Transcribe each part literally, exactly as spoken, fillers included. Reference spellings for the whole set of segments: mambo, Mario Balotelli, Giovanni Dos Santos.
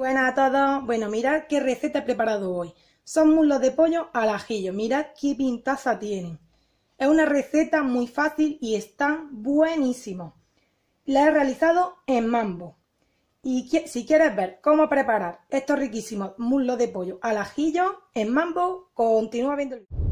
Buenas a todos. Bueno, mirad qué receta he preparado hoy. Son muslos de pollo al ajillo. Mirad qué pintaza tienen. Es una receta muy fácil y está buenísimo. La he realizado en Mambo. Y si quieres ver cómo preparar estos riquísimos muslos de pollo al ajillo en Mambo, continúa viendo el vídeo.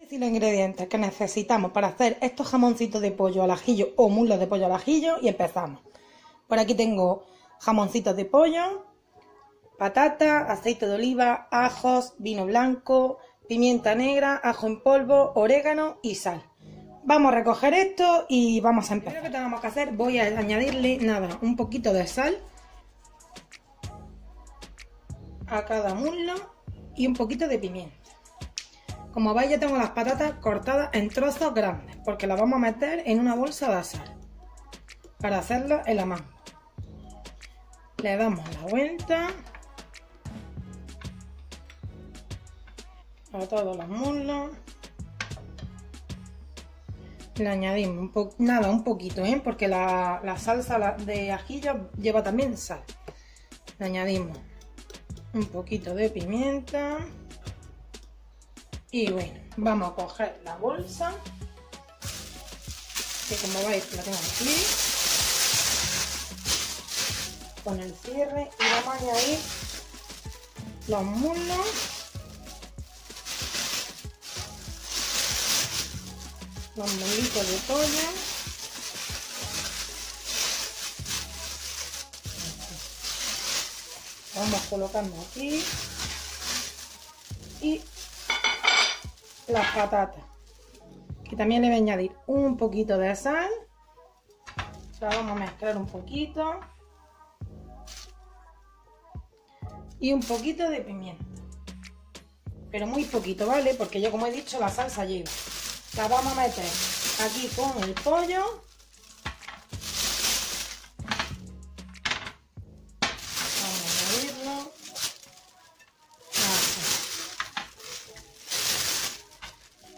Y los ingredientes que necesitamos para hacer estos jamoncitos de pollo al ajillo o muslos de pollo al ajillo, y empezamos. Por aquí tengo jamoncitos de pollo, patata, aceite de oliva, ajos, vino blanco, pimienta negra, ajo en polvo, orégano y sal. Vamos a recoger esto y vamos a empezar. Lo que tenemos que hacer, voy a añadirle nada, un poquito de sal a cada muslo y un poquito de pimienta. Como veis, ya tengo las patatas cortadas en trozos grandes, porque las vamos a meter en una bolsa de sal para hacerlo en la mano. Le damos la vuelta a todos los muslos. Le añadimos un po nada, un poquito, ¿eh? Porque la, la salsa de ajillo lleva también sal. Le añadimos un poquito de pimienta. Y bueno, vamos a coger la bolsa, que como veis la tengo aquí, con el cierre, y vamos a añadir los muslos, los muslitos de pollo, vamos colocando aquí, y las patatas, que también le voy a añadir un poquito de sal. La vamos a mezclar un poquito y un poquito de pimienta, pero muy poquito, vale, porque yo, como he dicho, la salsa lleva. La vamos a meter aquí con el pollo .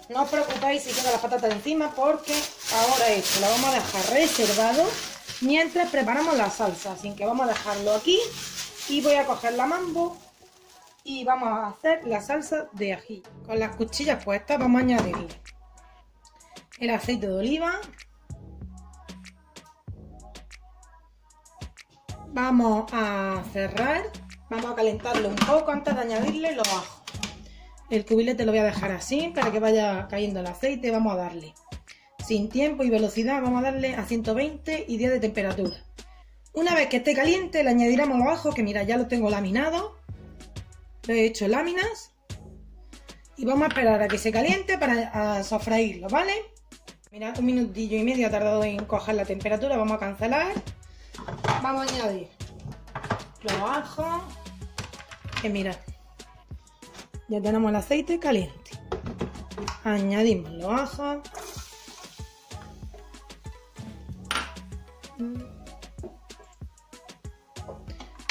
No os preocupéis si queda la patata de encima, porque ahora esto la vamos a dejar reservado mientras preparamos la salsa. Así que vamos a dejarlo aquí y voy a coger la Mambo y vamos a hacer la salsa de ají. Con las cuchillas puestas vamos a añadirle el aceite de oliva. Vamos a cerrar, vamos a calentarlo un poco antes de añadirle los ajos. El cubilete lo voy a dejar así para que vaya cayendo el aceite. Vamos a darle, sin tiempo y velocidad, vamos a darle a ciento veinte y diez de temperatura. Una vez que esté caliente le añadiremos los ajos, que mira, ya los tengo laminados. Lo he hecho láminas. Y vamos a esperar a que se caliente para sofreírlo, ¿vale? Mirad, un minutillo y medio ha tardado en coger la temperatura. Vamos a cancelar. Vamos a añadir los ajos. Que mirad. Ya tenemos el aceite caliente. Añadimos los ajos.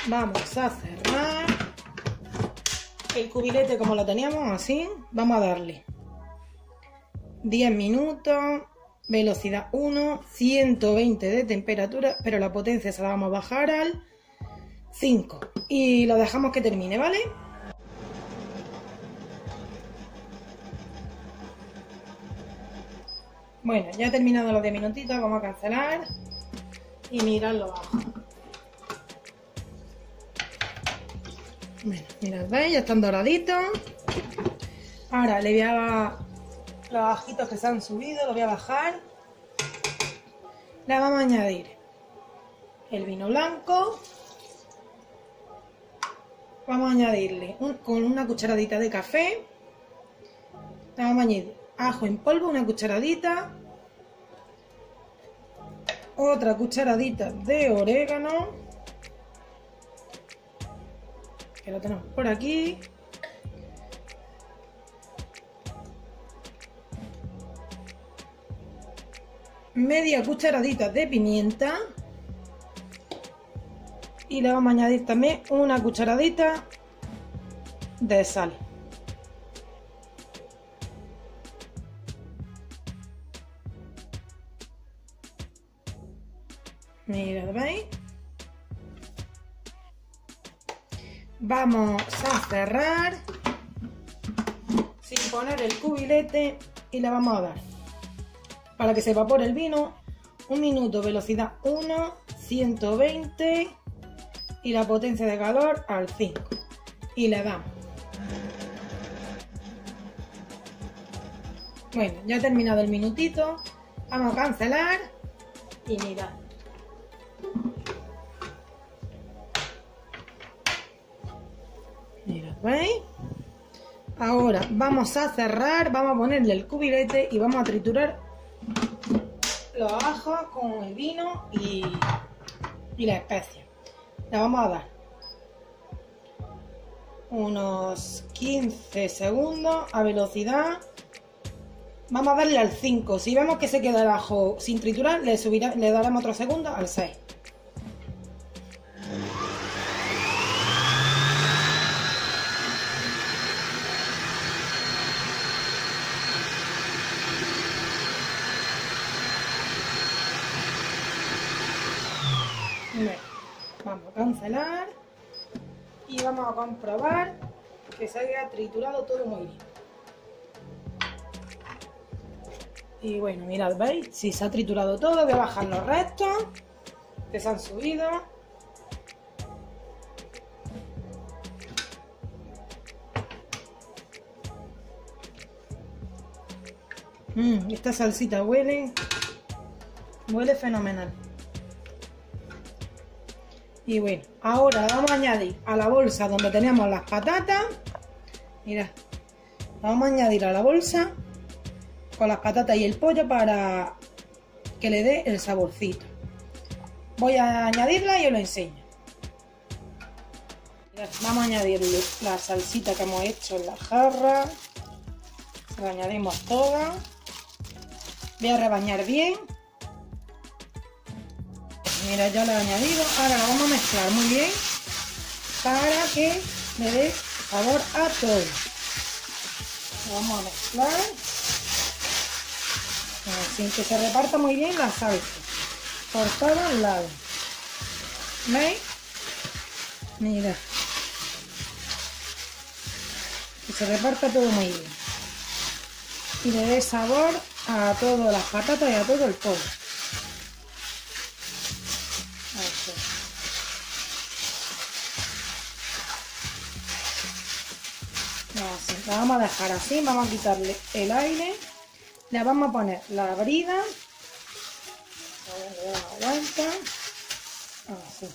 Vamos a cerrar. El cubilete, como lo teníamos así, vamos a darle diez minutos, velocidad uno, ciento veinte de temperatura, pero la potencia se la vamos a bajar al cinco. Y lo dejamos que termine, ¿vale? Bueno, ya he terminado los diez minutitos, vamos a cancelar y miradlo abajo. Bueno, mirad, ¿veis? Ya están doraditos. Ahora le voy a los ajitos que se han subido, los voy a bajar. Le vamos a añadir el vino blanco. Vamos a añadirle un, con una cucharadita de café. Le vamos a añadir ajo en polvo, una cucharadita, otra cucharadita de orégano, que lo tenemos por aquí, media cucharadita de pimienta, y le vamos a añadir también una cucharadita de sal. Mirad, ¿veis? Vamos a cerrar sin poner el cubilete y la vamos a dar para que se evapore el vino. Un minuto, velocidad uno, ciento veinte y la potencia de calor al cinco. Y le damos. Bueno, ya he terminado el minutito. Vamos a cancelar y mirad. Mirad, ¿veis? Ahora vamos a cerrar, vamos a ponerle el cubilete y vamos a triturar los ajos con el vino y, y la especia. La vamos a dar unos quince segundos a velocidad. Vamos a darle al cinco. Si vemos que se queda el ajo sin triturar, le, subirá, le daremos otro segundo al seis. Vamos a cancelar y vamos a comprobar que se haya triturado todo muy bien. Y bueno, mirad, ¿veis? Si se ha triturado todo, voy a bajar los restos que se han subido. Mm, esta salsita huele, huele fenomenal. Y bueno, ahora vamos a añadir a la bolsa donde teníamos las patatas. Mirad, vamos a añadir a la bolsa con las patatas y el pollo para que le dé el saborcito. Voy a añadirla y os lo enseño. Mirad, vamos a añadirle la salsita que hemos hecho en la jarra. La añadimos toda. Voy a rebañar bien. Mira, ya lo he añadido, ahora lo vamos a mezclar muy bien para que le dé sabor a todo. Lo vamos a mezclar, así que se reparta muy bien la salsa por todos lados. ¿Veis? Mira, que se reparta todo muy bien y le dé sabor a todas las patatas y a todo el pollo. Así, la vamos a dejar así, vamos a quitarle el aire, le vamos a poner la brida, le damos vuelta, así,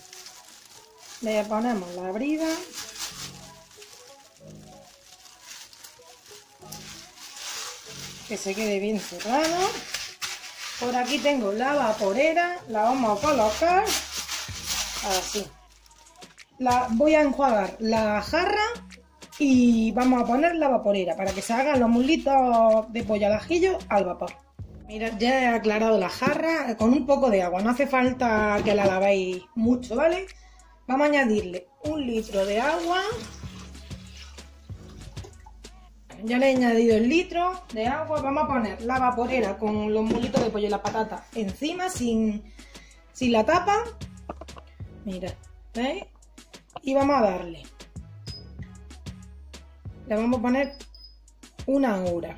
le ponemos la brida, que se quede bien cerrado. Por aquí tengo la vaporera, la vamos a colocar así, la voy a enjuagar la jarra y vamos a poner la vaporera para que se hagan los muslitos de pollo al ajillo al vapor. Mirad, ya he aclarado la jarra con un poco de agua, no hace falta que la lavéis mucho, ¿vale? Vamos a añadirle un litro de agua. Ya le he añadido el litro de agua. Vamos a poner la vaporera con los muslitos de pollo y la patata encima sin, sin la tapa. Mirad, ¿veis? Y vamos a darle. Le vamos a poner una hora,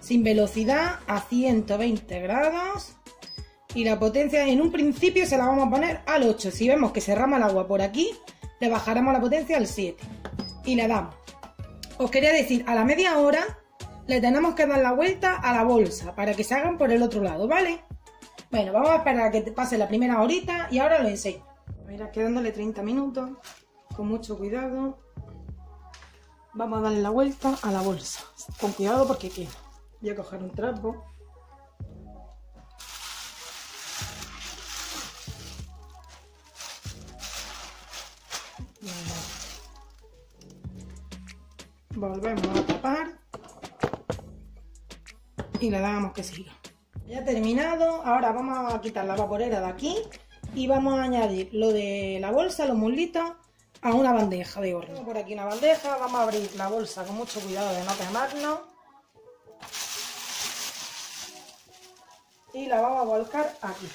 sin velocidad, a ciento veinte grados, y la potencia en un principio se la vamos a poner al ocho. Si vemos que se rama el agua por aquí, le bajaremos la potencia al siete y le damos. Os quería decir, a la media hora le tenemos que dar la vuelta a la bolsa para que se hagan por el otro lado, ¿vale? Bueno, vamos a esperar a que pase la primera horita y ahora lo enseño. Mira, quedándole treinta minutos, con mucho cuidado. Vamos a darle la vuelta a la bolsa, con cuidado porque queda. Voy a coger un trapo. Volvemos a tapar y le damos que siga. Ya ha terminado, ahora vamos a quitar la vaporera de aquí y vamos a añadir lo de la bolsa, los muslitos, a una bandeja de horno. Por aquí una bandeja, vamos a abrir la bolsa con mucho cuidado de no quemarnos y la vamos a volcar aquí.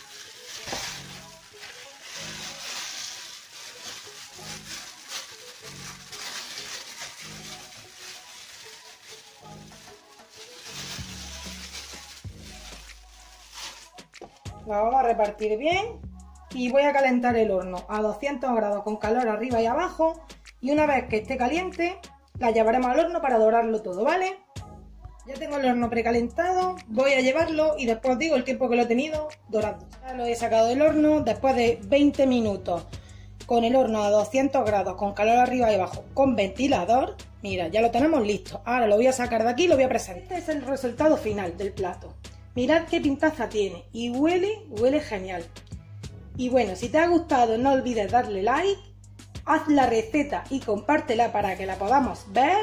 La vamos a repartir bien y voy a calentar el horno a doscientos grados con calor arriba y abajo, y una vez que esté caliente la llevaremos al horno para dorarlo todo, ¿vale? Ya tengo el horno precalentado, voy a llevarlo y después digo el tiempo que lo he tenido dorando. Ya lo he sacado del horno después de veinte minutos con el horno a doscientos grados con calor arriba y abajo con ventilador. Mira, ya lo tenemos listo. Ahora lo voy a sacar de aquí y lo voy a presentar. Este es el resultado final del plato. Mirad qué pintaza tiene y huele, huele genial. Y bueno, si te ha gustado no olvides darle like, haz la receta y compártela para que la podamos ver.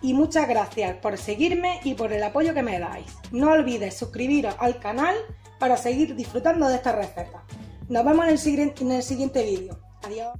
Y muchas gracias por seguirme y por el apoyo que me dais. No olvides suscribiros al canal para seguir disfrutando de esta receta. Nos vemos en el siguiente, en el siguiente vídeo. Adiós.